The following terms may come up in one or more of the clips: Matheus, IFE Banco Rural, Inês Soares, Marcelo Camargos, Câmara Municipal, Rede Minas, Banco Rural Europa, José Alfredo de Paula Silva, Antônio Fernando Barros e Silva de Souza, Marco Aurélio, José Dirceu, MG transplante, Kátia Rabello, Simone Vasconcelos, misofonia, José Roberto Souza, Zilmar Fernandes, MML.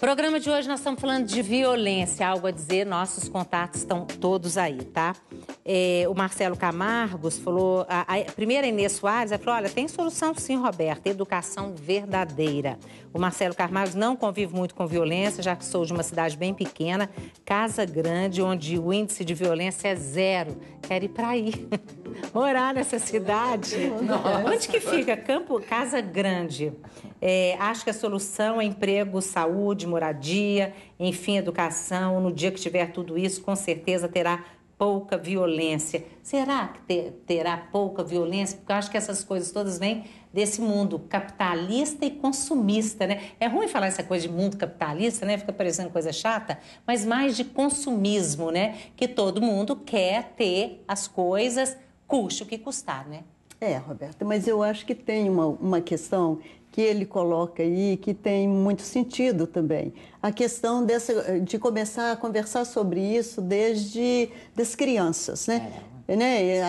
Programa de hoje nós estamos falando de violência, algo a dizer, nossos contatos estão todos aí, tá? O Marcelo Camargos falou, a primeira Inês Soares, ela falou, olha, tem solução sim, Roberto, educação verdadeira. O Marcelo Camargos, não convive muito com violência, já que sou de uma cidade bem pequena, Casa Grande, onde o índice de violência é zero. Quero ir para aí, morar nessa cidade. Nossa. Onde que fica? Casa Grande. Acho que a solução é emprego, saúde, moradia, enfim, educação. No dia que tiver tudo isso, com certeza terá pouca violência. Será que terá pouca violência? Porque eu acho que essas coisas todas vêm desse mundo capitalista e consumista, né? É ruim falar essa coisa de mundo capitalista, né? Fica parecendo coisa chata, mas mais de consumismo, né? Que todo mundo quer ter as coisas, custe o que custar, né? Roberta, mas eu acho que tem uma questão que ele coloca aí que tem muito sentido também. A questão de começar a conversar sobre isso desde das crianças, né?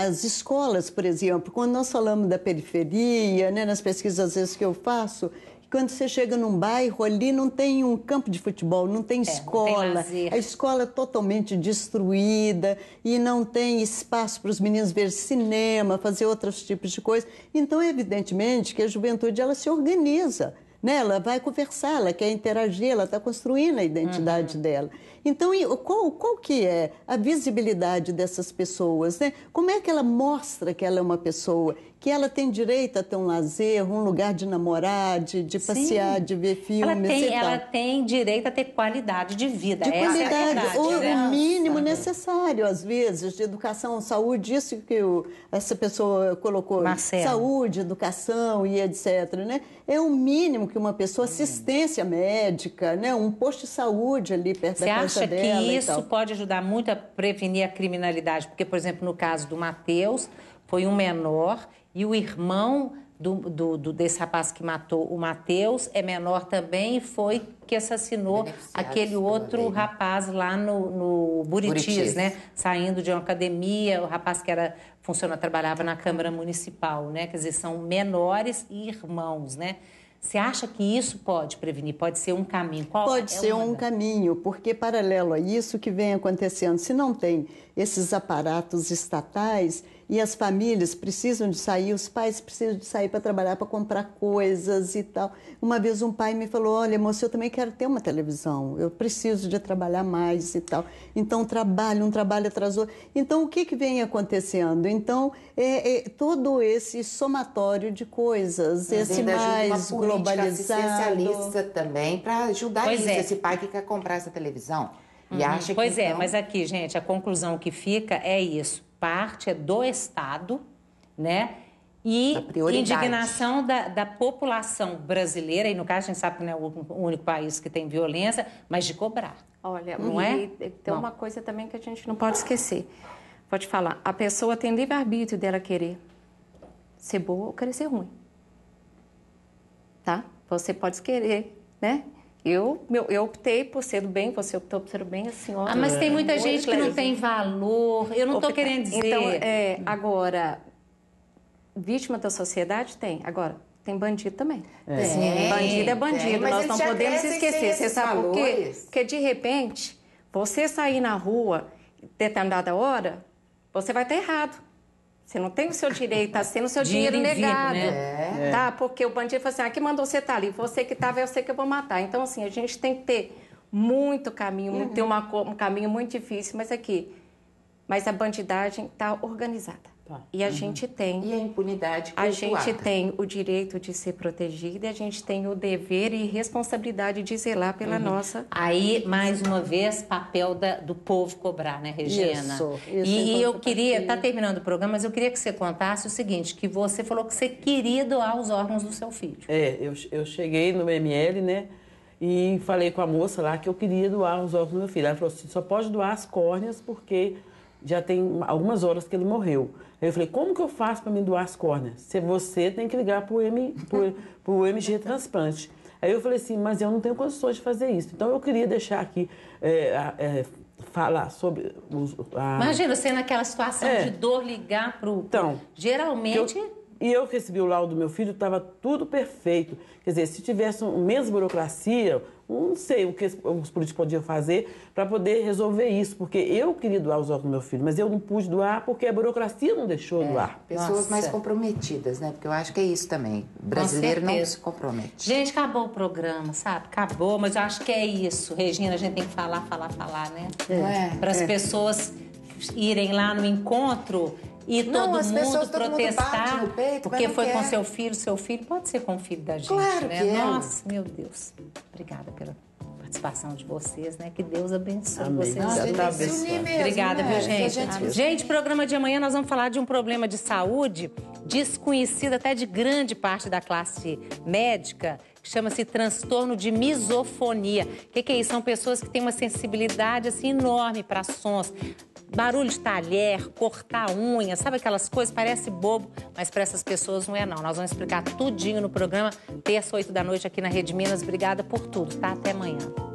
As escolas, por exemplo, quando nós falamos da periferia, né, nas pesquisas às vezes que eu faço, quando você chega num bairro, ali não tem um campo de futebol, não tem escola, a escola totalmente destruída e não tem espaço para os meninos ver cinema, fazer outros tipos de coisas. Então, evidentemente, que a juventude ela se organiza, né? Ela vai conversar, ela quer interagir, ela está construindo a identidade dela. Então, qual que é a visibilidade dessas pessoas, né? Como é que ela mostra que ela é uma pessoa, que ela tem direito a ter um lazer, um lugar de namorar, de passear, de ver filmes e tal? Ela tem direito a ter qualidade de vida. Essa é a verdade, né? O mínimo necessário, às vezes, de educação, saúde, isso que essa pessoa colocou. Marcelo. Saúde, educação e etc, né? É o mínimo que uma pessoa, assistência médica, né? Um posto de saúde ali perto da casa dela. Você acha que isso pode ajudar muito a prevenir a criminalidade? Porque, por exemplo, no caso do Matheus, foi um menor e o irmão desse rapaz que matou o Matheus é menor também e foi que assassinou aquele outro rapaz lá no Buritis, né? Saindo de uma academia, o rapaz que era trabalhava na Câmara Municipal, né? Quer dizer, são menores e irmãos, né? Você acha que isso pode prevenir? Pode ser um caminho? Pode ser um caminho, porque paralelo a isso que vem acontecendo, se não tem esses aparatos estatais e as famílias precisam de sair, os pais precisam de sair para trabalhar, para comprar coisas e tal. Uma vez um pai me falou, olha, moça, eu também quero ter uma televisão, eu preciso de trabalhar mais e tal. Então, trabalho, um trabalho atrás do outro. Então, o que vem acontecendo? Então, todo esse somatório de coisas, esse mais globalizado. Assistencialista também, para ajudar isso, esse pai que quer comprar essa televisão. E acha que mas aqui, gente, a conclusão que fica é isso. Parte é do Estado, né? E indignação da população brasileira, e no caso a gente sabe que não é o único país que tem violência, mas de cobrar. Olha, tem uma coisa também que a gente não pode esquecer. Pode falar, a pessoa tem livre-arbítrio dela querer ser boa ou querer ser ruim. Tá? Você pode querer, né? Eu optei por ser do bem, você optou por ser do bem, a senhora... mas tem muita gente que não tem valor, eu não estou querendo dizer... Então, agora, vítima da sociedade tem, agora, tem bandido também. Bandido é bandido, nós não podemos esquecer, você sabe por quê? Porque, de repente, você sair na rua, determinada hora, você vai estar errado. Você não tem o seu direito, está sendo o seu dinheiro negado. Né? Tá? Porque o bandido fala assim, quem mandou você estar ali? Você que estava, eu sei que eu vou matar. Então, assim, a gente tem que ter muito caminho, tem um caminho muito difícil, mas a bandidagem está organizada. E a gente tem... E a impunidade cultuada. A gente tem o direito de ser protegida, a gente tem o dever e responsabilidade de zelar pela nossa... Aí, mais uma vez, papel do povo cobrar, né, Regina? Isso e eu queria... Está terminando o programa, mas eu queria que você contasse o seguinte, que você falou que você queria doar os órgãos do seu filho. Eu cheguei no MML, né, e falei com a moça lá que eu queria doar os órgãos do meu filho. Ela falou assim, só pode doar as córneas porque... já tem algumas horas que ele morreu. Aí eu falei, como que eu faço para me doar as córneas? Se você tem que ligar para o MG transplante. Aí eu falei assim, mas eu não tenho condições de fazer isso. Então eu queria deixar aqui, falar sobre... Imagina você naquela situação de dor, ligar para o... Então, geralmente... E eu recebi o laudo do meu filho, estava tudo perfeito. Quer dizer, se tivesse menos burocracia, não sei o que os políticos podiam fazer para poder resolver isso. Porque eu queria doar os órgãos do meu filho, mas eu não pude doar porque a burocracia não deixou doar. Pessoas mais comprometidas, né? Porque eu acho que é isso também. O brasileiro não se compromete. Gente, acabou o programa, sabe? Acabou, mas eu acho que é isso. Regina, a gente tem que falar, falar, falar, né? Para as pessoas irem lá no encontro... E todo mundo protestar, porque foi com seu filho pode ser com o filho da gente, né? Nossa, meu Deus. Obrigada pela participação de vocês, né? Que Deus abençoe vocês. Obrigada, viu, gente? Gente, programa de amanhã nós vamos falar de um problema de saúde desconhecido até de grande parte da classe médica, que chama-se transtorno de misofonia. O que é isso? São pessoas que têm uma sensibilidade assim enorme para sons. Barulho de talher, cortar unha, sabe aquelas coisas? Parece bobo, mas para essas pessoas não é não. Nós vamos explicar tudinho no programa, terça, 20h, aqui na Rede Minas. Obrigada por tudo, tá? Até amanhã.